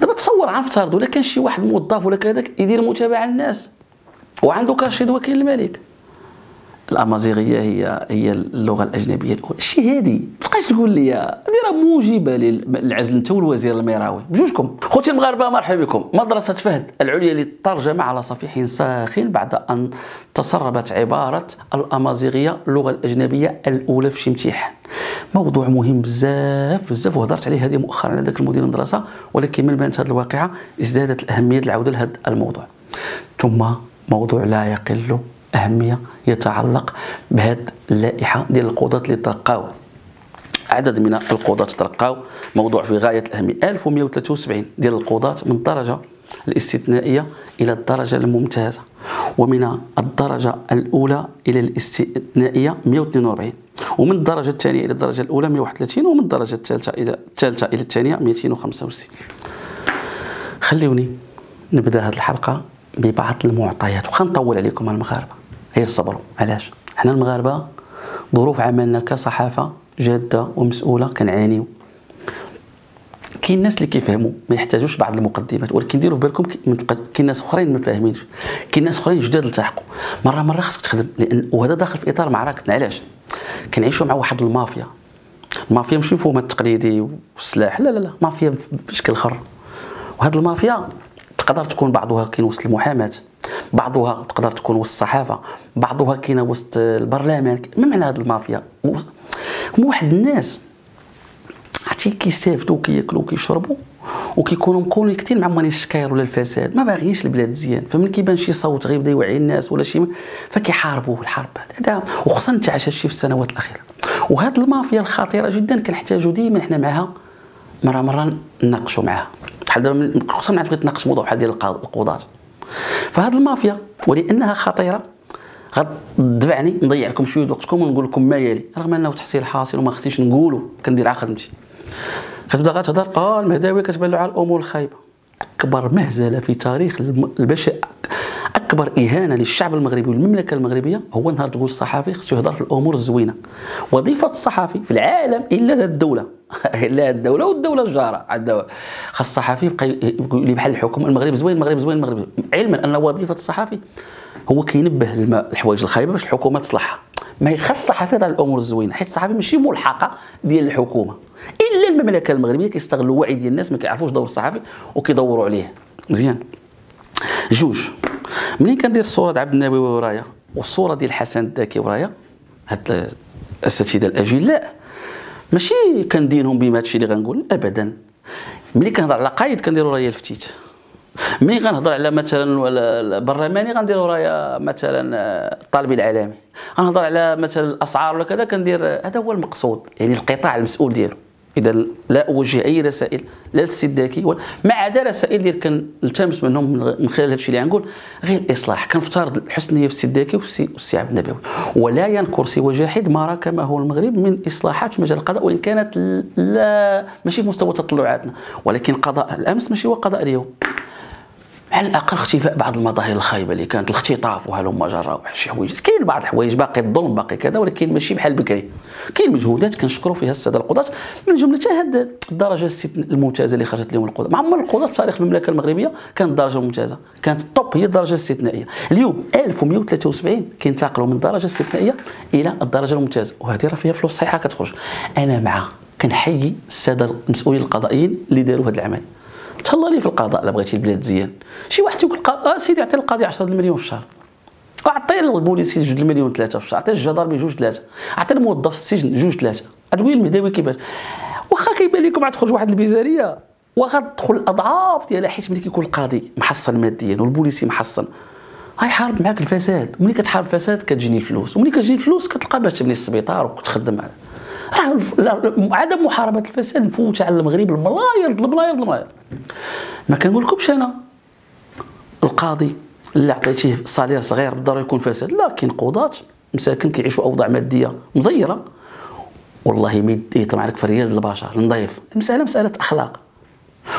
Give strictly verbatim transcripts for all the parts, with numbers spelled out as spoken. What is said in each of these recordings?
دابا تصور غنفترض ولا كان شي واحد موظف ولا كذاك يدير متابعه للناس وعنده كرشيد وكيل الملك. الامازيغيه هي هي اللغه الاجنبيه الاولى، شي هادي متبقاش تقول لي هادي راه موجبه للعزل. انت والوزير الميراوي بجوجكم. خوتي المغاربه مرحبا بكم. مدرسه فهد العليا للترجمه على صفيح ساخن بعد ان تسربت عباره الامازيغيه اللغه الاجنبيه الاولى في شي امتحان. موضوع مهم بزاف بزاف وهضرت عليه هذه مؤخرا على ذاك المدير المدرسه، ولكن من بانت هذه الواقعه ازدادت الاهميه للعوده لهذا الموضوع. ثم موضوع لا يقل أهمية يتعلق بهاد اللائحة ديال القضاة اللي ترقاو. عدد من القضاة ترقاو، موضوع في غاية الأهمية. ألف ومئة وثلاثة وسبعين ديال القضاة من الدرجة الاستثنائية إلى الدرجة الممتازة، ومن الدرجة الأولى إلى الاستثنائية مئة واثنين وأربعين، ومن الدرجة الثانية إلى الدرجة الأولى مئة وواحد وثلاثين، ومن الدرجة الثالثة إلى الثالثة إلى الثانية مئتين وخمسة وستين. خليوني نبدأ هاد الحلقة ببعض المعطيات وخا نطول عليكم المغاربه، غير صبروا. علاش حنا المغاربه ظروف عملنا كصحافه جاده ومسؤوله كنعانيو. كاين الناس اللي كيفهموا ما يحتاجوش بعض المقدمات، ولكن ديروا في بالكم كاين ناس اخرين ما فاهمينش، كاين ناس اخرين جداد التحقوا. مره مره خصك تخدم، لان وهذا داخل في اطار معركتنا. علاش كنعيشوا مع واحد المافيا. المافيا ماشي مفهومها التقليدي والسلاح، لا لا لا، مافيا بشكل اخر. وهاد المافيا تقدر تكون بعضها كاين وسط المحاماه، بعضها تقدر تكون وسط الصحافه، بعضها كاين وسط البرلمان. ما معنى هذه المافيا؟ هما واحد الناس عرفتي كيستافدوا وكياكلوا وكيشربوا وكيكونوا مكونيكتين مع مواني الشكاير ولا الفساد، ما باغيينش البلاد مزيان. فمن كيبان شي صوت غيبدا يوعي الناس ولا شي فكيحاربوه الحرب هذا، وخصوصا تعاش هادشي في السنوات الاخيره. وهاد المافيا الخطيره جدا كنحتاجوا ديما حنا معها مره مره نناقشوا معها، بحال دابا خصوصا ملي غتبغي تناقش موضوع بحال ديال القضاة. فهاد المافيا ولانها خطيره غتدفعني نضيع لكم شويه وقتكم ونقول لكم ما يلي، رغم انه تحصيل حاصل وما خصنيش نقولوا، كندير على خدمتي. كتبدا غتهضر اه المهداوي كتبان له على الامور الخايبه. اكبر مهزله في تاريخ البشر، اكبر اهانه للشعب المغربي والمملكه المغربيه، هو نهار تقول الصحافي خصو يهضر في الامور الزوينه. وظيفه الصحافي في العالم الا ذات الدوله الا الدوله والدوله الجاره عندها خاص الصحفي يبقى اللي بحال الحكم المغرب زوين المغرب زوين المغرب، علما ان وظيفه الصحفي هو كينبه الحوايج الخايبه باش الحكومه تصلحها. ما يخص الصحفي على الامور الزوينه، حيت الصحفي ماشي ملحقه ديال الحكومه. الا المملكه المغربيه كيستغلوا الوعي ديال الناس، ما كيعرفوش دور الصحفي وكيدوروا عليه مزيان. جوج منين كندير الصوره ديال عبد النبوي ورايا والصوره ديال حسن الداكي ورايا، هاد الاساتذه الاجلاء ماشي كندينهم بما هادشي اللي غنقول ابدا. ملي كنهضر على قايد كندير ورايا الفتيت، ملي غنهضر على مثلا البرلماني غندير ورايا مثلا الطالبي العالمي، غنهضر على مثلا الاسعار ولا كذا كندير. هذا هو المقصود، يعني القطاع المسؤول ديالو. اذا لا اوجه اي رسائل لا للسي الداكي ما عدا رسائل اللي كنلتمس منهم من خلال هادشي اللي غنقول غير الاصلاح. كنفترض الحسنيه في السي الداكي والسي عبد النبوي، ولا ينكر سوى جاحد ما راه كما هو المغرب من اصلاحات في مجال القضاء، وان كانت لا ماشي في مستوى تطلعاتنا، ولكن قضاء الامس ماشي هو قضاء اليوم. على الاقل اختفاء بعض المظاهر الخايبه اللي كانت، الاختطاف وهلم جراو شي حوايج. كاين بعض الحوايج باقي، الظلم باقي كذا، ولكن ماشي بحال بكري. كاين مجهودات كنشكروا فيها الساده القضاة، من جملتها هاد الدرجه الممتازه اللي خرجت اليوم القضاة. ما عمر القضاة في تاريخ المملكه المغربيه كانت الدرجه الممتازه، كانت الطوب هي الدرجه الاستثنائيه. اليوم ألف ومئة وثلاثة وسبعين كينتقلوا من الدرجه الاستثنائيه الى الدرجه الممتازه، وهذه راه فيها فلوس صحيحه كتخرج. انا مع كنحيي الساده المسؤولين القضائيين اللي داروا هذا العمل. تهلا لي في القضاء الا بغيتي البلاد زيان. شي واحد تيقول اه سيدي عطي القاضي عشرة المليون في الشهر، اعطي البوليسي جوج المليون ثلاثه في الشهر، اعطي الجدار جوج ثلاثه، اعطي الموظف السجن جوج ثلاثه. غتقول المهداوي كيفاش؟ واخا كيبان لكم غتخرج واحد البيزاريه وغتدخل اضعاف ديالها، حيت ملي كيكون القاضي محصن ماديا والبوليسي محصن غيحارب معاك الفساد. وملي كتحارب الفساد كتجيني الفلوس، وملي كتجيني الفلوس كتلقى باش تبني السبيطار وكتخدم. راه عدم محاربه الفساد مفوته على المغرب الملايير الملايير الملايير. ما كنقولكمش انا القاضي اللي عطيتيه صالير صغير بالضروره يكون فاسد، لا. كاين قضاة مساكن كيعيشوا اوضاع ماديه مزيره، والله ما يطمع لك في ريال البشر نظيف. المساله مساله اخلاق.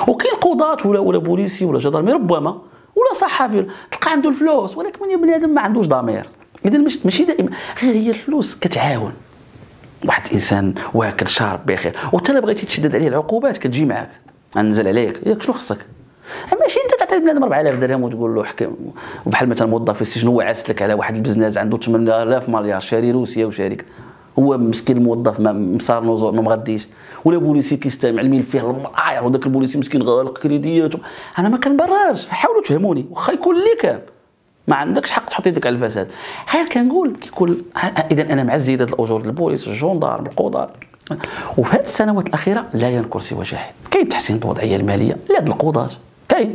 وكاين قضاة ولا ولا بوليسي ولا جدار ربما ولا صحفي تلقى عنده الفلوس، ولكن من بنادم ما عندوش ضمير. اذا ماشي دائما غير هي الفلوس كتعاون واحد الانسان واكل شارب بخير، وحتى لا بغيتي تشدد عليه العقوبات كتجي معاك. غنزل عليك ياك شنو خصك؟ ماشي انت تعطي بنادم أربعة آلاف درهم وتقول له حكم بحال مثلا موظف في السجن هو عاست لك على واحد البزناز عنده ثمانية آلاف مليار شاري روسيا وشارك هو مسكين الموظف ما مصار نوزور ما مغديش ولا بوليسي كيستمع الملفيه للمعاير وداك البوليسي مسكين غالق كريدياته. انا ما كنبررش، حاولوا تفهموني، واخا يكون اللي كان ما عندكش حق تحط يدك على الفساد. غير كنقول كيكون اذا انا مع زياده الاجور للبوليس الجندار القضاء، وفي هذه السنوات الاخيره لا ينكر سوى شاهد كاين تحسين الوضعيه الماليه لهاد القضاة، كاين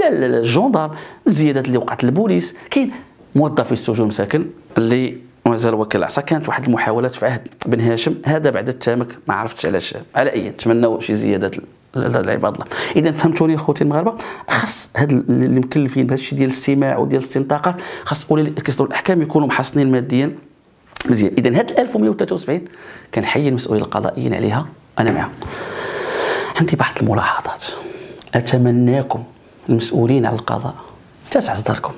لا الجندار الزيادات اللي وقعت للبوليس، كاين موظفي السجون مساكن اللي مازال وكيل العصا. كانت واحد المحاولات في عهد بن هاشم، هذا بعد التامك ما عرفتش علاش، على اي نتمناو شي زيادات العباد الله. اذا فهمتوني خوتي المغاربه، خاص هاد اللي مكلفين بهذا الشيء ديال الاستماع وديال الاستنطاقات خاص اولي كيصدروا الاحكام يكونوا محصنين ماديا مزيان. اذا هاد ألف ومئة وثلاثة وسبعين كنحيي المسؤولين القضائيين عليها، انا معاهم. عندي بعض الملاحظات، اتمناكم المسؤولين على القضاء تسع صدركم،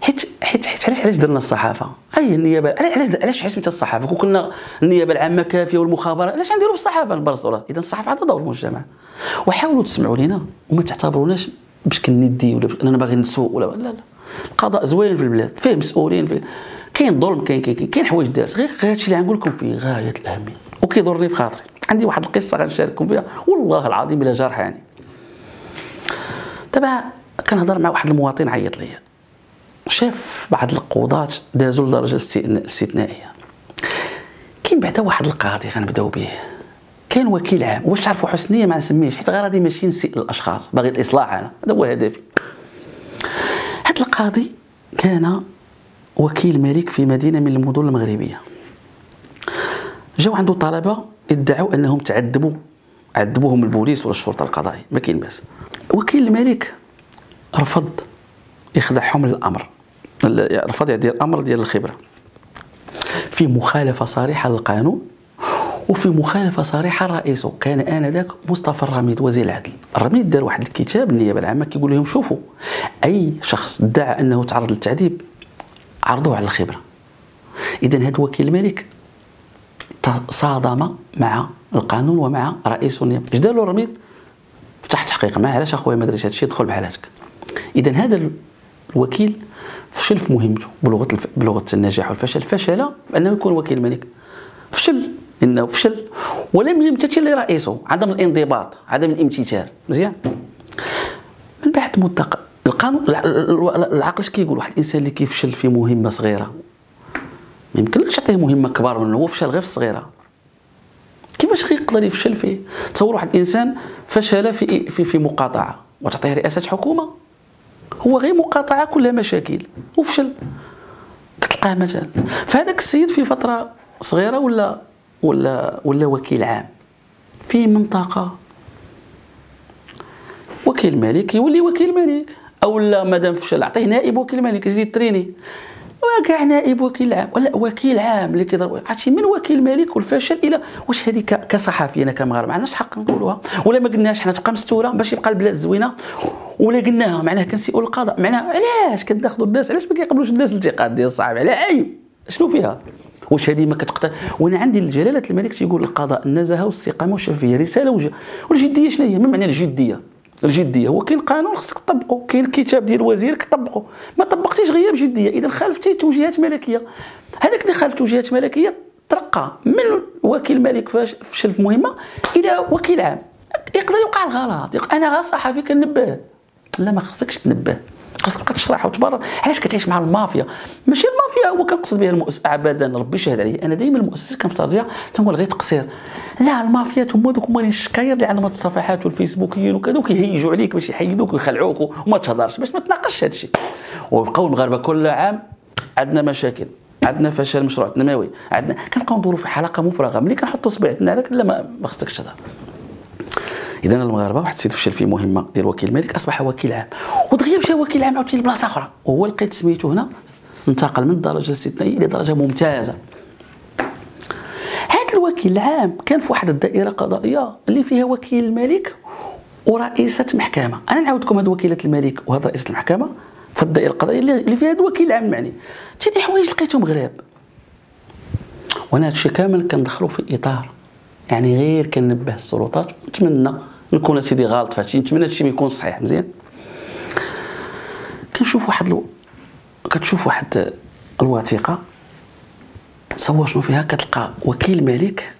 حيت حيت حيت علاش علاش درنا الصحافه؟ اي النيابه علاش علاش حسمت الصحافه؟ كون كنا النيابه العامه كافيه والمخابرات علاش نديروا بالصحافه نبرزوا راسنا؟ اذا الصحافه عندها دور المجتمع، وحاولوا تسمعوا لينا وما تعتبروناش بشكل ندي ولا انا باغي نسوق ولا لا لا. القضاء زوين في البلاد، فيه مسؤولين، فيه كاين ظلم، كاين كاين كاين حوايج دارت، غير هادشي اللي غنقول لكم في غايه الاهميه وكيضرني في خاطري. عندي واحد القصه غنشارككم فيها والله العظيم الا جرحاني. دابا كنهضر مع واحد المواطن عيط ليا، شاف بعض القضاة دازوا لدرجه استثنائيه. كاين بعدا واحد القاضي غنبداو به، كاين وكيل عام. واش تعرفوا حسنيه ما نسميهش حيت غادي ماشي نسيء الاشخاص، باغي الاصلاح انا، هذا هو هدفي. هذا القاضي كان وكيل ملك في مدينه من المدن المغربيه. جاو عنده طلبه ادعوا انهم تعذبوا عذبوهم البوليس ولا الشرطه القضائيه، ما كاين باس. وكيل الملك رفض يخضعهم للامر، رفض يدير الامر ديال الخبره، في مخالفه صريحه للقانون وفي مخالفه صريحه لرئيسه، كان انذاك مصطفى الرميد وزير العدل. الرميد دار واحد الكتاب النيابه العامه كيقول لهم شوفوا اي شخص ادعى انه تعرض للتعذيب عرضوه على الخبره. اذا هذا وكيل الملك تصادم مع القانون ومع رئيس النيابه. اش دار له الرميد؟ فتح تحقيق معاه، علاش اخويا ما دريش هادشي، دخل بحال هكا. اذا هذا الوكيل فشل في مهمته بلغه الف... بلغه النجاح والفشل، فشل بانه يكون وكيل ملك، فشل انه فشل ولم يمتثل لرئيسه، عدم الانضباط، عدم الامتثال. مزيان، من بعد مده القانون العقل اش كيقول؟ واحد الانسان اللي كيفشل في مهمه صغيره ما يمكنلكش تعطيه مهمه كبار منه، هو فشل غير في الصغيره، كيفاش غيقدر يفشل فيه؟ تصور واحد الانسان فشل في في, في مقاطعه وتعطيه رئاسه حكومه، هو غير مقاطعه كلها مشاكل وفشل كتلقاه مثلا. فهذاك السيد في فتره صغيره ولا ولا ولا وكيل عام في منطقه، وكيل ملك يولي وكيل ملك، او لا مادام فشل عطيه نائب وكيل ملك يزيد تريني، وكاع نائب وكيل عام ولا وكيل عام اللي كيضرب. عرفتي من وكيل ملك والفشل الى واش هذه كصحفي انا كمغاربه ما عندناش حق نقولوها ولا ما قلناهاش حنا، تبقى مستوره باش يبقى البلاد زوينه، ولا قلناها معناها كنسيئوا للقضاء، معناها علاش كتاخذوا الناس، علاش ما كيقبلوش الناس الانتقاد ديال الصحافه، على عيب شنو فيها؟ واش هذه ما كتقتل؟ وانا عندي لجلاله الملك تيقول القضاء النزاهه والاستقامه والشفافيه رساله وجه. والجديه شنو هي؟ ما معنى الجديه؟ الجديه هو كاين قانون خصك تطبقه، كاين الكتاب ديال وزيرك طبقه، ما طبقتيش غير بجديه اذا خالفتي توجيهات ملكيه. هذاك اللي خالف توجيهات ملكيه ترقى من وكيل ملك فشل في مهمه الى وكيل عام، يقدر يوقع الغلط. انا غير صحفي كنبه، لا ما خصكش تنبه، خاصك تبقى تشرح وتبرر علاش كتعيش مع المافيا. ماشي المافيا هو كنقصد بها المؤسسه ابدا، ربي شاهد عليه، انا دائما المؤسسه كنفترض فيها تنقول غير تقصير، لا المافيا هما دوك هما الشكاير اللي على الصفحات والفيسبوكيين وكذا وكيهيجوا عليك باش يحيدوك ويخلعوك وما تهضرش باش ما تناقش هذا الشيء. وبقاو المغاربه كل عام عندنا مشاكل، عندنا فشل مشروع تنموي، عندنا كنبقاو ندوروا في حلقه مفرغه ملي كنحطوا صبيعتنا عليك لا ما خصكش تهضر. اذا المغاربه واحد السيد فشل في مهمه ديال وكيل ملك اصبح وكيل عام، ودغيا مشى وكيل عام عاوتاني لبلاصه اخرى، وهو لقيت سميتو هنا انتقل من درجه الاستثنائيه الى درجه ممتازه. هذا الوكيل العام كان في واحد الدائره قضائيه اللي فيها وكيل الملك ورئيسه محكمه. انا نعاودكم هاد وكيله الملك وهاد رئيسه المحكمه في الدائره القضائيه اللي فيها هاد الوكيل العام المعني. تاني حوايج لقيتهم غراب، وانا هادشي كامل كندخلو في اطار يعني غير كنبه السلطات ونتمنى يكون سيدي غلط فهادشي، نتمنى هادشي ما يكونش صحيح مزيان. كنشوف واحد الو... كتشوف واحد الوثيقه سوا شنو فيها، كتلقى وكيل ملك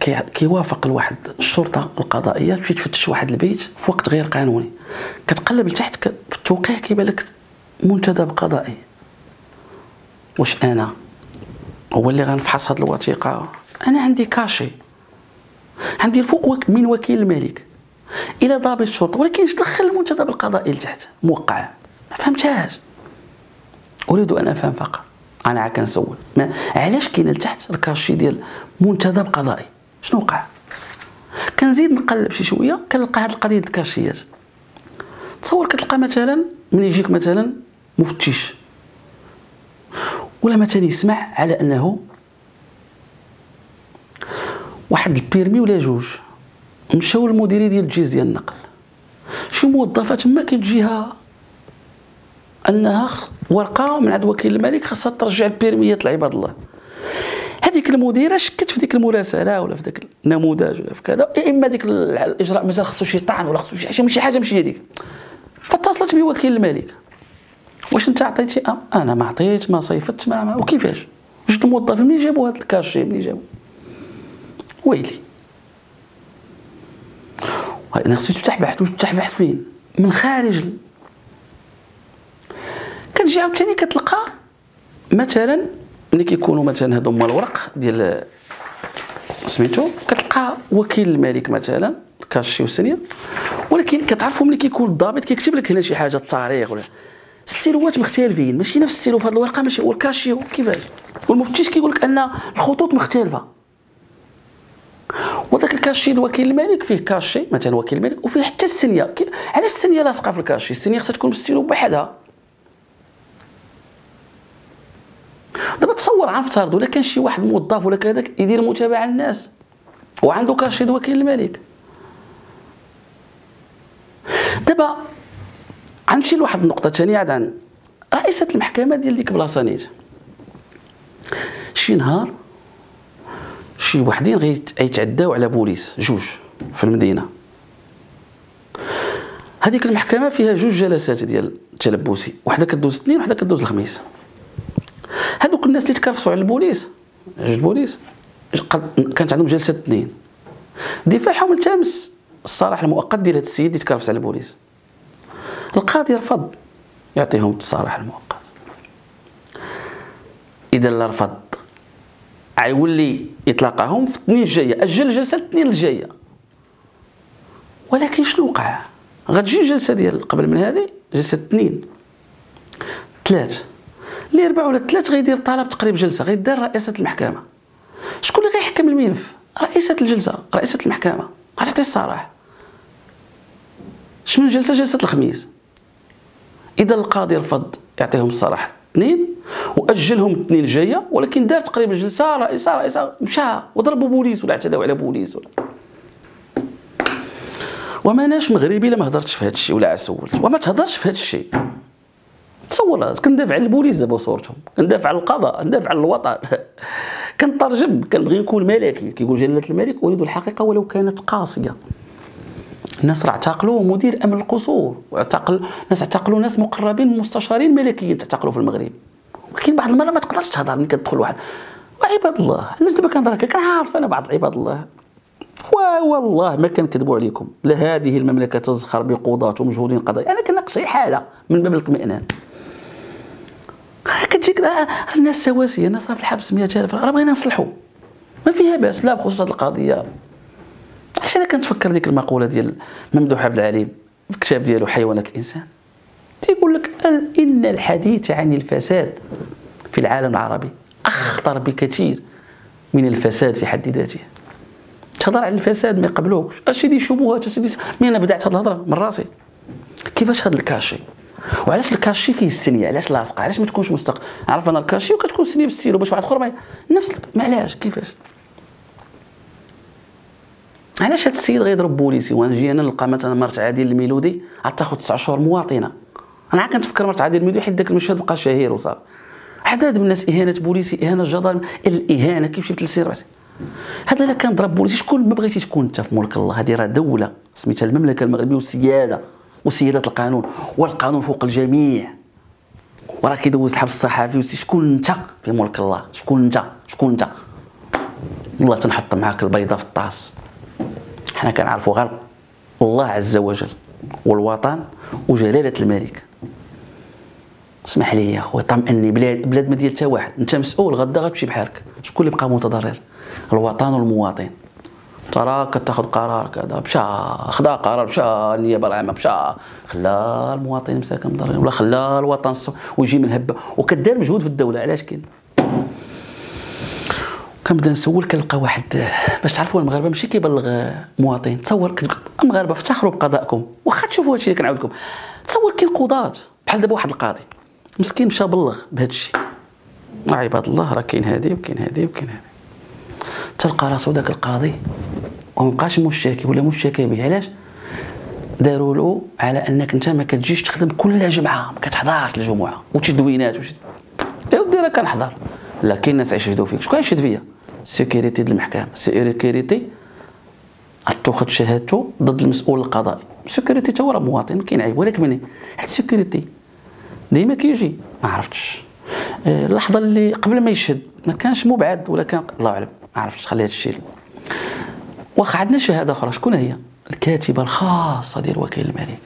كي... كيوافق لواحد الشرطه القضائيه تمشي تفتش واحد البيت في وقت غير قانوني. كتقلب لتحت ك... في التوقيع كيبان لك منتدب قضائي. واش انا هو اللي غنفحص هاد الوثيقه؟ انا عندي كاشي، عندي الفوق من وكيل الملك الى ضابط الشرطه، ولكن اش دخل المنتدب القضائي لتحت موقع؟ ما فهمتهاش. اريد ان افهم فقط، انا عا كنسول علاش كاين لتحت الكاشي ديال منتدب قضائي؟ شنو وقع؟ كنزيد نقلب شي شويه كنلقى هاد القضيه ديال الكاشيات. تصور كتلقى مثلا من يجيك مثلا مفتش ولا مثلا يسمع على انه واحد البيرمي ولا جوج مشاو للمديريه ديال الجيز ديال النقل، شي موظفه تما كتجيها انها ورقه من عند وكيل الملك خاصها ترجع البيرميات لعباد الله. هذيك المديره شكت في ديك المراسله ولا في داك النموذج ولا في كذا، يا اما ديك الاجراء مازال خصو شي طعن ولا خصو شي حاجه، ماشي حاجه ماشي هذيك. فاتصلت بوكيل الملك، واش انت عطيتي؟ أه؟ انا ما عطيت، ما صيفطت، ما, ما وكيفاش؟ واش الموظفين منين جابوا هذا الكاشي؟ منين جابوا؟ ويلي، انا خصني نفتح بحث. واش نفتح بحث فين؟ من خارج. كتجي عاوتاني كتلقى مثلا ملي كيكونوا مثلا هادو هما الورق ديال سميتو، كتلقى وكيل الملك مثلا الكاشي والسنيه، ولكن كتعرفوا ملي كيكون الضابط كيكتب لك هنا شي حاجه التاريخ ولا السيلوات مختلفين، ماشي نفس السيلو في هاد الورقه، ماشي هو الكاشي كيفاش. والمفتش كيقول لك ان الخطوط مختلفه، وداك الكاشي ديال وكيل الملك فيه كاشي مثلا وكيل الملك وفيه حتى السنيه. على السنيه لاصقه في الكاشي، السنيه خصها تكون بالسيلو بوحدها. دابا تصور عا نفترض ولا كان شي واحد موظف ولا كذا يدير متابعه للناس وعنده كاشي ديال وكيل الملك. دابا غنمشي لواحد النقطه ثانيه عاد عن رئيسه المحكمه ديال ديك بلاصه نيت. شي نهار شي وحدين غيتعداو على بوليس جوج في المدينه. هذيك المحكمه فيها جوج جلسات ديال التلبسي، وحده كدوز الاثنين وحده كدوز الخميس. هذوك الناس اللي تكرفصوا على البوليس جوج بوليس كانت عندهم جلسه الاثنين، دفاعهم التامس الصلاح المؤقت ديال هذا السيد اللي تكرفص على البوليس. القاضي رفض يعطيهم التصريح المؤقت. اذا لا رفض عيولي اطلاقهم في الاثنين الجايه، اجل الجلسه الاثنين الجايه. ولكن شنو وقع؟ غتجي جلسه ديال قبل من هذه، جلسه الاثنين ثلاث اللي ربع ولا ثلاث غيدير طلب تقريب جلسه، غيدار رئيسه المحكمه. شكون اللي غيحكم الملف؟ رئيسه الجلسه، رئيسه المحكمه غتعطي الصراح. شمن جلسه جلسه الخميس. اذا القاضي رفض يعطيهم الصراحه اثنين واجلهم الاثنين الجايه، ولكن دار تقريبا جلسه رئيسه رئيسه مشى وضربوا بوليس ولا اعتدوا على بوليس ولا. وما اناش مغربي الا ما هضرتش في هذا الشيء ولا عسولت وما تهضرش في هذا الشيء. تصور كندافع على البوليس دابا صورتهم، كندافع على القضاء، كندافع على الوطن، كنترجم، كنبغي نكون ملكي. كيقول جلاله الملك اريد الحقيقه ولو كانت قاسيه. الناس راه اعتقلوا مدير امن القصور، واعتقل ناس، اعتقلوا ناس مقربين مستشارين ملكيين تعتقلوا في المغرب. ولكن بعض المرات ما تقدرش تهضر ملي كتدخل واحد وعباد الله. انا دابا كنهضر هكا، كنعرف انا بعض عباد الله، والله ما كنكذبوا عليكم، لا هذه المملكه تزخر بقضاة ومجهودين قضائيين. انا كناقش غير حاله من باب الاطمئنان. راه كتجيك الناس سواسيه، الناس راه في الحبس مئة ألف، راه بغينا نصلحوا، ما فيها باس. لا بخصوص هذه القضيه، علاش انا كنتفكر ديك المقوله ديال ممدوح عبد العليم في الكتاب ديالو حيوانات الانسان، تيقول لك ان الحديث عن الفساد في العالم العربي اخطر بكثير من الفساد في حد ذاته. تهضر على الفساد ما يقبلوكش، اسيدي شبهات اسيدي. مين انا بدعت هاد الهضره من راسي؟ كيفاش هاد الكاشي؟ وعلاش الكاشي فيه السنيه؟ علاش لاصقه؟ علاش ما تكونش مستقل؟ عرف انا الكاشي وكتكون السنيه بالسيلو باش واحد اخر ما نفس، ما علاش؟ كيفاش؟ علاش هاد السيد غيضرب بوليسي وانا جي انا نلقى مثلا مرت عادل الميلودي غتاخد تسع شهور مواطنه؟ انا عا كنتفكر مرت عادل الميلودي حيت داك المشهد بقى شهير وصافي. عدد من الناس اهانه بوليسي، اهانه جدار، الاهانه كيمشي بثلاثين راسي. هذا الا كان ضرب بوليسي شكون ما بغيتي تكون انت في ملك الله؟ هذه راه دوله سميتها المملكه المغربيه والسياده وسياده القانون، والقانون فوق الجميع. وراه كيدوز الحبس الصحفي شكون انت في ملك الله؟ شكون انت؟ شكون انت؟ والله تنحط معاك البيضه في الطاس. حنا كنعرفوا غير الله عز وجل والوطن وجلاله الملك. اسمح لي يا خويا، طمئني، بلاد بلاد ما ديال حتى واحد، انت مسؤول، غدا غتمشي بحالك. شكون اللي بقى متضرر؟ الوطن والمواطن. ترى كتاخذ قرار كذا، مشى خدا قرار، مشى النيابه العامه، مشى خلا المواطن مساكن مضررين، ولا خلا الوطن ويجي من هبه، وكدار مجهود في الدوله. علاش كاين؟ كنبدا نسول، كنلقى واحد. باش تعرفوا المغاربه ماشي كيبلغ مواطن. تصور المغاربه افتخروا بقضائكم، واخا تشوفوا هادشي اللي كنعاود لكم. تصور كاين قضاة بحال دابا، واحد القاضي مسكين مشى بلغ بهذا الشيء، مع عباد الله راه كاين هادي وكاين هادي وكاين هادي، تلقى راسو داك القاضي ومبقاش مشتكي ولا مشتكى به. علاش؟ داروا له على انك انت ما كتجيش تخدم كل جمعه، ما كتحضرش الجمعه وتدوينات وشي. ايوا بدي راه كنحضر، لكن الناس يشهدوا فيك. شكون يشهد فيا؟ السيكوريتي ديال المحكمه، السيكوريتي تاخذ شهادته ضد المسؤول القضائي. السيكوريتي تا هو راه مواطن كينعيب، ولكن منين؟ حيت السيكوريتي ديما كيجي ما عرفتش اللحظه اللي قبل ما يشهد، ما كانش مبعد ولا كان الله اعلم، ما عرفتش. خلي هذا الشيء. واخا عندنا شهاده اخرى، شكون هي؟ الكاتبه الخاصه ديال وكيل الملك،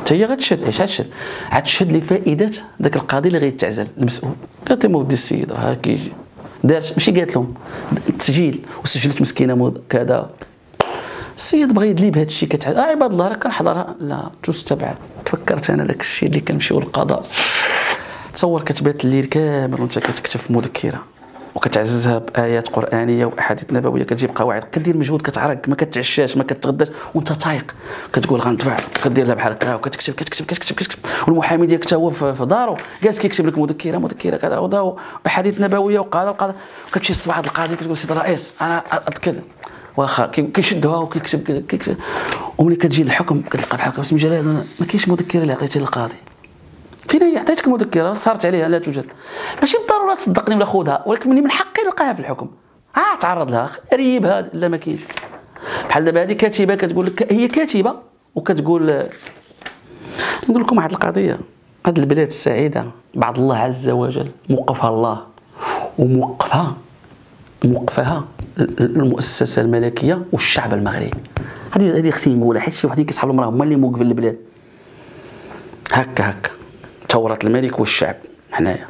حتى هي غتشهد. اش غتشهد؟ غتشهد لفائده ذاك القاضي اللي غيتعزل المسؤول. قالت لهم ودي السيد راه كيجي دارت، ماشي قالت لهم التسجيل وسجلت مسكينه كذا، السيد بغى يدلي بهذا الشيء. كتعاد عباد الله راه كنحضرها. لا تستبعد. تفكرت انا داك الشيء اللي كنمشيو للقضاء، تصور كتبات الليل كامل وانت كتكتب في مذكره وكتعززها بايات قرانيه واحاديث نبويه، كتجيب قواعد، كدير مجهود، كتعرق، ما كتعشاش، ما كتغداش، وانت تايق كتقول غندفع، كدير لها بحال هكا وكتكتب كتكتب كتكتب كتكتب، والمحامي ديالك حتى هو في دارو جالس كيكتب لك مذكره مذكره كذا واحاديث نبويه وقال القاضي. كتمشي الصباح عند القاضي كتقول سيد الرئيس انا كذا، واخا كيشدوها وكيكتب كيكتب، وملي كتجي الحكم كتلقى بحال هكا بسم الله ما كاينش مذكره اللي عطيتها للقاضي. فين هي؟ عطيتك مذكره صارت عليها لا توجد، ماشي بالضروره تصدقني ولا خذها، ولكن مني من حقي نلقاها في الحكم. اه تعرض لها، ريبها، لا ما كاينش. بحال دابا هذه كاتبه كتقول لك، هي كاتبه وكتقول نقول لكم واحد القضيه. هذه البلاد السعيده بعد الله عز وجل موقفها الله، وموقفها موقفها المؤسسه الملكيه والشعب المغربي. هذه هذه خصني نقولها، حيت شي وحدين كيصحاب لهم راه هما اللي موقفين البلاد هكا هكا. ثوره الملك والشعب. حنايا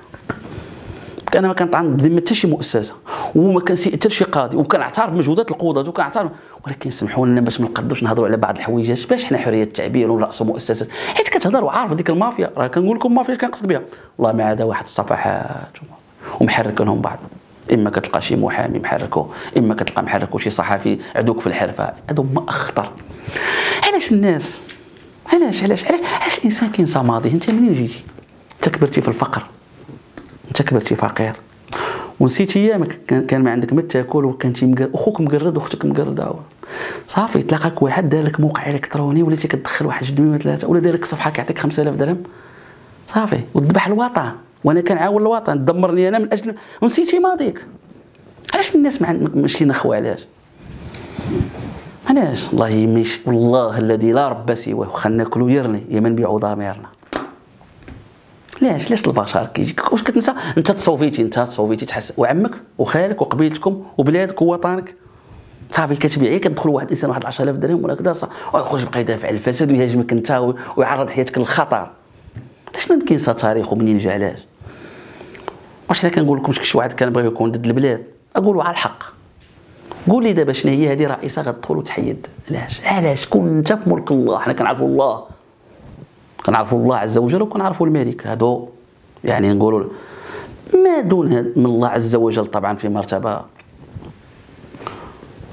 انا ما كنطعن بذمه حتى شي مؤسسه، وما كنسيء حتى شي قاضي، وكنعترف بمجهودات القضاه وكنعترف، ولكن سمحوا لنا باش ما نقدوش نهضروا على بعض الحويجات باش حنا حريه التعبير ونراسوا مؤسسات. حيت كتهضر وعارف ديك المافيا، راه كنقول لكم مافيا كنقصد بها والله ما عدا واحد الصفحات ومحرك لهم بعض. اما كتلقى شي محامي محركو، اما كتلقى محركو شي صحفي عدوك في الحرفه. هادو هما اخطر. علاش الناس علاش علاش علاش علاش الانسان كينسى ماضيه؟ انت منين جيتي؟ انت كبرتي في الفقر، انت كبرتي فقير ونسيتي ايامك، كان ما عندك ما تاكل، وكنتي مقر... اخوك مقرد واختك مقرده، صافي تلاقاك واحد دار لك موقع الكتروني وليتي كتدخل واحد جوج مليون ثلاثه، ولا دار لك صفحه كيعطيك خمسة آلاف درهم، صافي وذبح الوطن. وانا كنعاون الوطن، دمرني انا من اجل، ونسيتي ماضيك. علاش الناس ماشي نخوه؟ علاش؟ علاش؟ والله مش والله الذي لا رب سواه، واخا ناكلو يرني يمن بيعو ضميرنا. علاش علاش البشر كيجيك واش كتنسى؟ انت تصوفيتي، انت تصوفيتي تحس وعمك وخالك وقبيلتكم وبلادك ووطنك، صافي كتبيعي كتدخل واحد الانسان واحد عشرة آلاف درهم ولا كذا، ويخرج بقى يدافع على الفساد ويهاجمك انت ويعرض حياتك للخطر. علاش ما كينسى تاريخه منين جا؟ علاش؟ واش انا كنقول لكم شي واحد كان بغى يكون ضد البلاد، اقولوا على الحق. قول لي دابا شنو هي هذه رئيسه غتدخل وتحيد؟ علاش؟ علاش؟ كون انت في ملك الله. حنا كنعرفوا الله، كنعرفوا الله عز وجل، وكنعرفوا الملك. هادو يعني نقولوا ما دون من الله عز وجل طبعا في مرتبه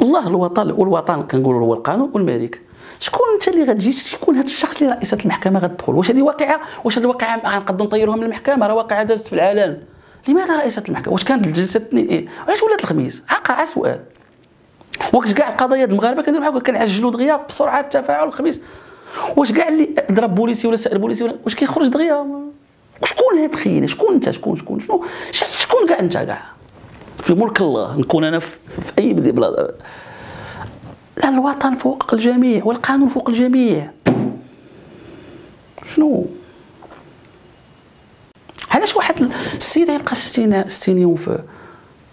الله الوطن، والوطن كنقولوا هو القانون والملك. شكون انت اللي غتجي؟ شكون هذا الشخص اللي رئيسه المحكمه غتدخل؟ واش هذه واقعه؟ واش هذه الواقعه غنقدروا نطيروها من المحكمه؟ راه واقعه دازت في العالم. لماذا رئيسه المحكمه؟ واش كانت الجلسه الاثنين؟ ايه؟ علاش ولات الخميس؟ عقا سؤال. واش كاع القضايا المغاربه كنديروا بحال هكا، كنعجلوا دغيا بسرعه التفاعل الخميس؟ واش كاع اللي ضرب بوليسي ولا سال بوليسي ولا واش كيخرج دغيا؟ شكون هاد خينا؟ شكون انت؟ شكون شكون شنو شكون كاع انت كاع؟ في ملك الله، نكون انا في اي بلاد. الوطن فوق الجميع والقانون فوق الجميع. شنو علاش واحد السيد يبقى ستين ستين يوم في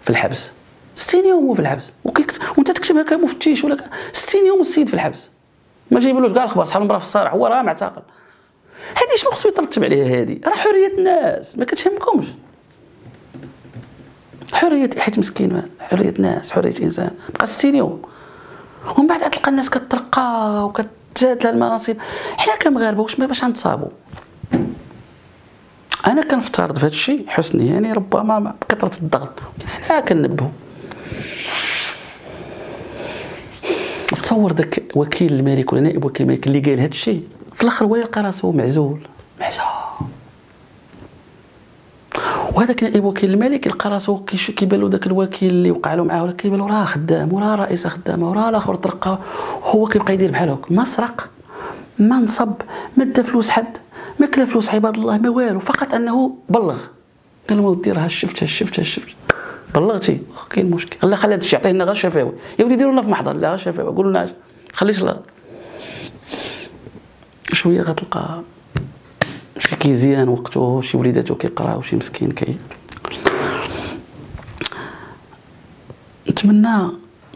في الحبس؟ ستين يوم هو في الحبس وانت تكتب هكا مفتيش ولا ستين يوم السيد في الحبس ما جايبلوش كاع الخبر، صحاب المراه في الصالح، هو راه معتقل. هذه شنو خصو يترتب عليها؟ هذه راه حريه الناس، ما كتهمكمش حريه، حيت مسكين حريه ناس، حريه انسان. بقى ستين يوم ومن بعد تلقى الناس كترقى وكتزاد لها المناصب. حنا كمغاربه واش باش غنتصابوا؟ انا كنفترض في هذا الشيء حسني يعني ربما بكثره الضغط، حنا كنبهوا. تصور ذاك وكيل الملك ولا نائب وكيل الملك اللي قال هذا الشيء في الاخر هو يلقى راسو معزول معزول، وهذاك نائب وكيل الملك يلقى راسو كيبان له ذاك الوكيل اللي وقع له معاه ولا كيبان له راه خدام وراه رئيسه خدامه وراه الاخر ترقى، هو كيبقى يدير بحال هكا، ما سرق ما نصب ما دا فلوس حد ما كلا فلوس عباد الله ما والو، فقط انه بلغ قال لهم اودي راه شفت شفت شفت بلغتي كاين مشكل، الله خلي هذا الشيء يعطيه لنا غير شفاوي يا ودي ديروا لنا في محضر، لا غير شفاوي قولوا لنا خليش لا شويه غتلقى شي كيزيان وقته شي وليداتو كيقراو شي مسكين كي. نتمنى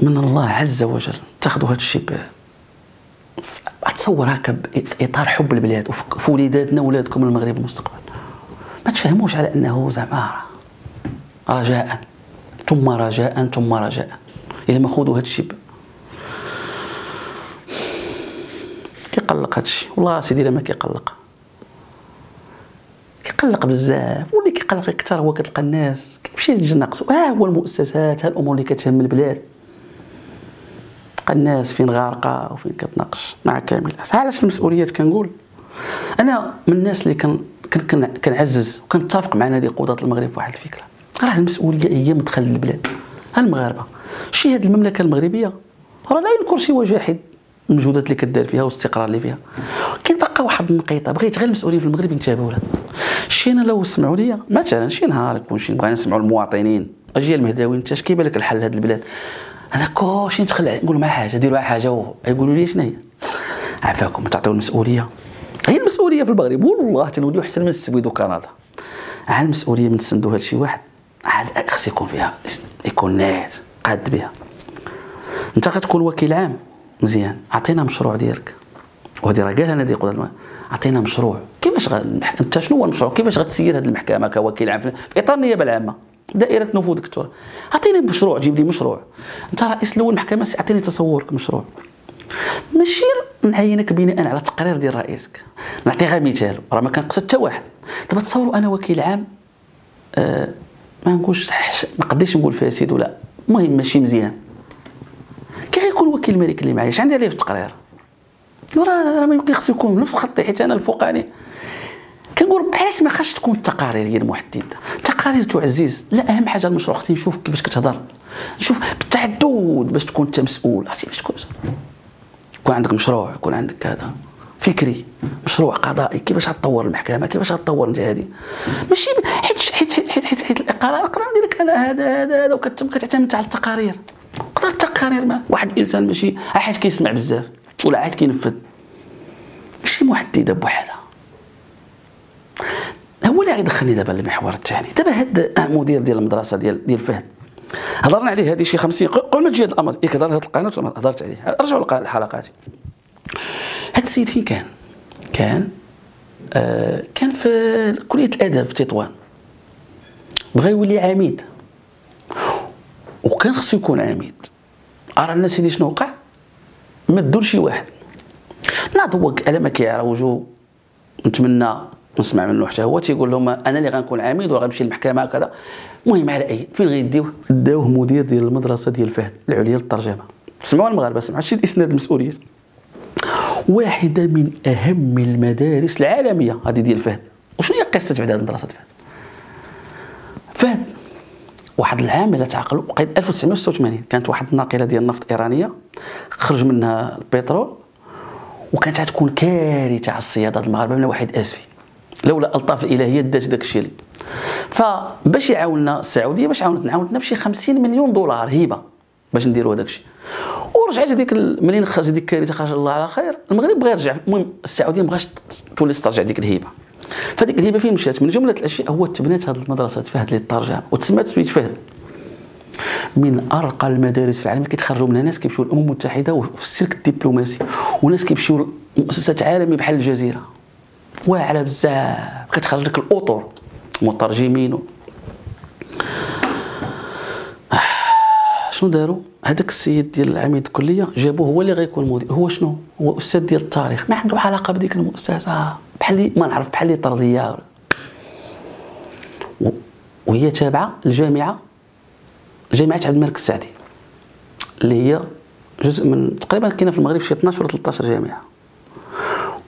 من الله عز وجل تاخذوا هذا الشيء، اتصور هكا في اطار حب البلاد وفي وليداتنا ولادكم المغرب المستقبل، ما تفهموش على انه زعما رجاء ثم رجاء ثم رجاء، الا ما خذوا هذا الشيء كيقلق هذا الشيء. والله سيدي لما كيقلق كيقلق بزاف، واللي كيقلق اكثر هو كتلقى الناس كيمشي يتجنقص، ها هو المؤسسات ها الامور اللي كتهم البلاد، تلقى الناس فين غارقه وفين كتناقش مع كامل. علاش المسؤوليات؟ كنقول انا من الناس اللي كن كنعزز وكنتفق مع نادي قضاة المغرب في واحد الفكره، راه المسؤوليه هي مدخل البلاد، المغاربه شي هذه المملكه المغربيه راه لا ينكر شي واحد المجهودات اللي كدار فيها والاستقرار اللي فيها، كاين باقا واحد النقيطه بغيت غير المسؤولين في المغرب ينتبهوا لها. شي انا لو سمعوا ليا مثلا شي نهار يكون شي بغينا نسمعوا المواطنين، اجي المهداوي انت اش كيبان لك الحل لهاد البلاد؟ انا كلشي ندخل نقول مع حاجه ندير مع حاجه يقولوا لي شنو هي؟ عفاكم تعطيو المسؤوليه، هي المسؤوليه في المغرب والله تنوليو احسن من السويد وكندا. عن المسؤوليه من تسندوا هذا الشيء واحد عاد خص يكون فيها يكون ناعس قاد بها. انت غتكون وكيل عام مزيان، عطينا مشروع ديالك، وهذه راه قالها نادي قضاة المغرب، عطينا مشروع كيفاش غنحكم انت شنو هو المشروع كيفاش غتسير هذه المحكمه كوكيل عام في اطار النيابه العامه دائره نفوذك الترا، عطيني مشروع جيب لي مشروع، انت رئيس الاول المحكمه عطيني تصورك مشروع، ماشي نعينك بناء على تقرير ديال رئيسك. نعطي غير مثال راه ما كنقصد حتى واحد، دابا تصوروا انا وكيل عام أه ما نقولش ما نقدرش نقول فاسد ولا المهم ماشي مزيان، كي غيكون وكيل الملك اللي معايا اش عندي عليه في التقرير؟ راه راه ما خصو يكون بنفس خطي، حيت انا الفوقاني كنقول علاش ما خاصش تكون التقارير هي المحدد، التقارير تعزز، لا اهم حاجه المشروع خصني نشوف كيفاش كتهضر، نشوف بالتعدد باش تكون انت مسؤول، عرفتي باش تكون يكون عندك مشروع، يكون عندك كذا فكري، مشروع قضائي كيفاش غتطور المحكمه، كيفاش غتطور انت هذه، ماشي حيت حيت حيت حيت حيت القرار نقدر ندير لك انا هذا هذا هذا وكتعتمد على التقارير، وقدر التقارير ما واحد الانسان ماشي عاد كيسمع بزاف ولا عاد كينفذ، ماشي محدده بوحدها. هو اللي غيدخلني دابا للمحور الثاني، دابا هذا المدير ديال المدرسه ديال ديال فهد هضرنا عليه هذه شي خمسين قبل ما تجي هذا الامر، ياك هضر هذه القناه هضرت عليه، رجعوا لحلقاتي. هذا السيد فين كان؟ كان آه كان في كليه الاداب في تطوان، بغى يولي عميد وكان خصو يكون عميد. رانا سيدي شنو وقع؟ ما دور شي واحد ناض هو على ما كيعروجو، نتمنى نسمع منه حتى هو تيقول لهم انا اللي غنكون عميد وغنمشي للمحكمه وكذا. المهم على اي فين غيديوه؟ داوه مدير ديال المدرسه ديال فهد العليا للترجمه. سمعوا المغاربه سمعوا شي اسناد المسؤوليات، واحده من اهم المدارس العالميه هذه ديال فهد. وشنو هي قصه بعد هذه مدرسه فهد؟ فهد واحد العام لا تعقلوا بقى ألف وتسعمائة وستة وثمانين كانت واحد الناقله ديال النفط الايرانيه خرج منها البترول، وكانت غتكون كارثه على الصيادات المغاربه من واحد اسفي لولا الطاف الالهيه دات داك الشيء فباش يعاوننا السعوديه باش عاونتنا عاونتنا بشي خمسين مليون دولار هبه باش نديروا هذاك الشيء. ورجعت هذيك منين خرج هذيك الكارثه خرج الله على خير، المغرب بغى يرجع، المهم السعوديه ما بغاش تولي تسترجع ديك الهبه. فهذيك الهبه فين مشات؟ من جمله الاشياء هو تبنات هذه المدرسه فهد اللي ترجع وتسمات سويت فهد، من ارقى المدارس في العالم. كيتخرجوا منها ناس كيمشيو للامم المتحده وفي السلك الدبلوماسي، وناس كيمشيو لمؤسسات عالميه بحال الجزيره واعره بزاف، كتخرج لك الاطر مترجمين. شنو داروا؟ هذاك السيد ديال العميد الكليه جابوه هو اللي غيكون مدير، هو شنو؟ هو استاذ ديال التاريخ، ما عنده علاقه بديك المؤسسه، بحال ما نعرف بحال اللي طرديه، وهي تابعه للجامعه جامعه عبد الملك السعدي اللي هي جزء من تقريبا كاينه في المغرب شي اثناش ولا ثلاثة عشر جامعه.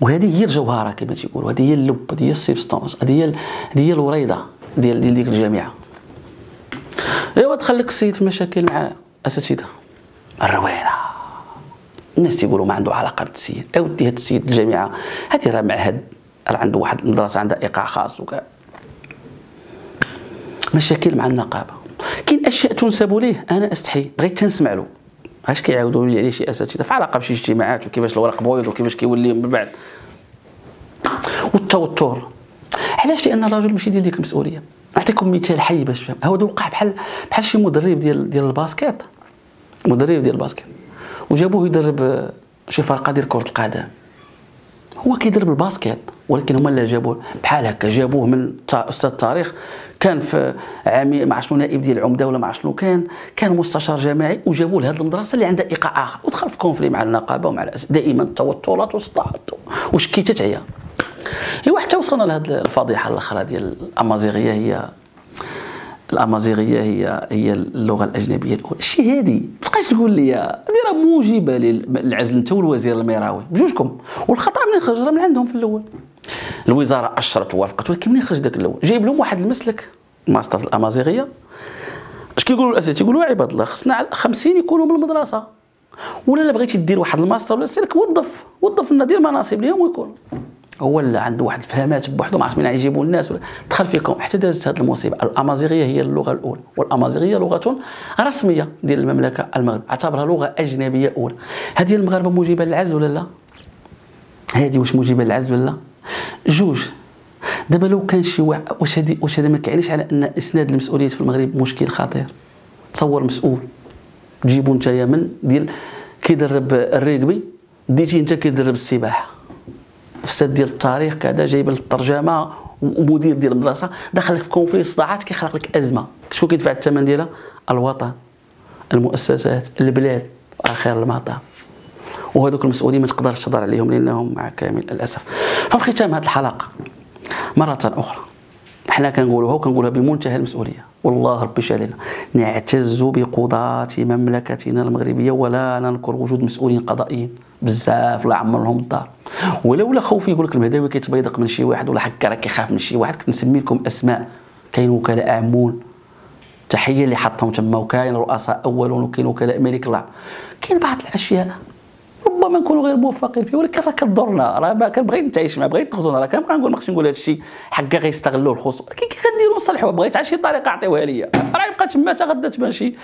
وهذه هي الجوهره كما تيقولوا، هذه هي اللب، هذه هي السيبستانس، هذه هي هذه هي الوريضه ديال ديال ديك الجامعه. ايوا تخليك السيد في مشاكل مع اساتذه الروينه، الناس تيقولوا ما عنده علاقه بالسيد، اي ودي هذا السيد الجامعه هذه راه معهد، راه عنده واحد المدرسه عندها ايقاع خاص وكاع. مشاكل مع النقابه، كاين اشياء تنسب ليه انا استحي بغيت تنسمع له، علاش كيعاودوا لي عليه شي اساتذه في علاقه بشي اجتماعات وكيفاش الورق بويض وكيفاش كيولي من بعد، والتوتر. علاش؟ لان الراجل ماشي ديال ديك المسؤوليه. نعطيكم مثال حي باش تفهم، هو وقع بحال بحال شي مدرب ديال ديال الباسكيت، مدرب ديال الباسكيت وجابوه يدرب شي فرقه ديال كره القدم، هو كيدرب الباسكيت، ولكن هما اللي جابوه بحال هكا، جابوه من استاذ التاريخ، كان في عامي مع شنو نائب ديال العمده ولا مع شنو، كان كان مستشار جامعي، وجابوه لهذه المدرسه اللي عندها ايقاع اخر، ودخل في كونفلي مع النقابه ومع الأس... دائما التوترات والصداعات وشكيتات عيا. ايوا حتى وصلنا لهذه الفضيحه الاخرى ديال الامازيغيه، هي الامازيغيه هي هي اللغه الاجنبيه الاولى. شي هادي ما تبقاش تقول لي هادي راه موجبه للعزل، انت والوزير الميراوي بجوجكم، والخطا منين خرج راه من عندهم في الاول، الوزاره اشرت ووافقت، ولكن منين خرج داك الاول جايب لهم واحد المسلك ماستر الامازيغيه. اش كيقولوا الاساتذه؟ يقولوا عباد الله خصنا خمسين يكونوا من المدرسه، ولا الا بغيتي دير واحد الماستر ولا السلك وظف وظف لنا، دير مناصب ليهم ويكونوا. هو اللي عنده واحد الفهمات بوحدو ما عرفش منين يجيبوا الناس ولا دخل فيكم، حتى دازت هذه المصيبه. الامازيغيه هي اللغه الاولى، والامازيغيه لغه رسميه ديال المملكه المغرب، اعتبرها لغه اجنبيه اولى. هذه المغاربه موجبه للعزل ولا لا؟ هذه واش موجبه للعزل ولا لا؟ جوج. دابا لو كان شي واحد، واش هذه واش هذا ما كيعنيش على ان اسناد المسؤوليات في المغرب مشكل خطير. تصور مسؤول تجيبو نتايا من ديال كيدرب الريغبي، ديتي انت كيدرب السباحه، استاذ ديال التاريخ كذا، جايب الترجمه ومدير ديال المدرسه، دخل لك في كونفلي صداعات، كيخلق لك ازمه. شكون كيدفع الثمن ديالها؟ الوطن، المؤسسات، البلاد، اخر المطاف. وهذوك المسؤولين ما تقدرش تهضر عليهم لانهم مع كامل الاسف. ففي ختام هذه الحلقه مره اخرى، حنا كنقولوها وكنقولها بمنتهى المسؤوليه، والله ربي شهد لنا، نعتز بقضاة مملكتنا المغربيه ولا ننكر وجود مسؤولين قضائيين بزاف لا عمرهم الدار. ولولا خوفي يقول لك المهداوي كيتبيضق من شي واحد ولا حكا راه كيخاف من شي واحد، كنت نسمي لكم اسماء. كاين وكلاء عمون، تحيه اللي حطهم تما، وكاين رؤساء اولون، وكاين وكلاء ملك الله. كاين بعض الاشياء ربما نكونوا غير موفقين فيه، ولكن راه كضرنا، راه كنبغي نتعايش معاه، بغيت نخزن، راه كنبقى نقول ما خصنيش نقول هذا الشيء حكا غيستغلوا الخصوم، كي غنديروا نصلحوها، بغيت على شي طريقه عطيوها ليا، راه يبقى تما تا غدا تبان شي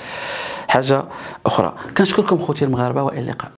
حاجه اخرى. كنشكركم خوتي المغاربه والى اللقاء.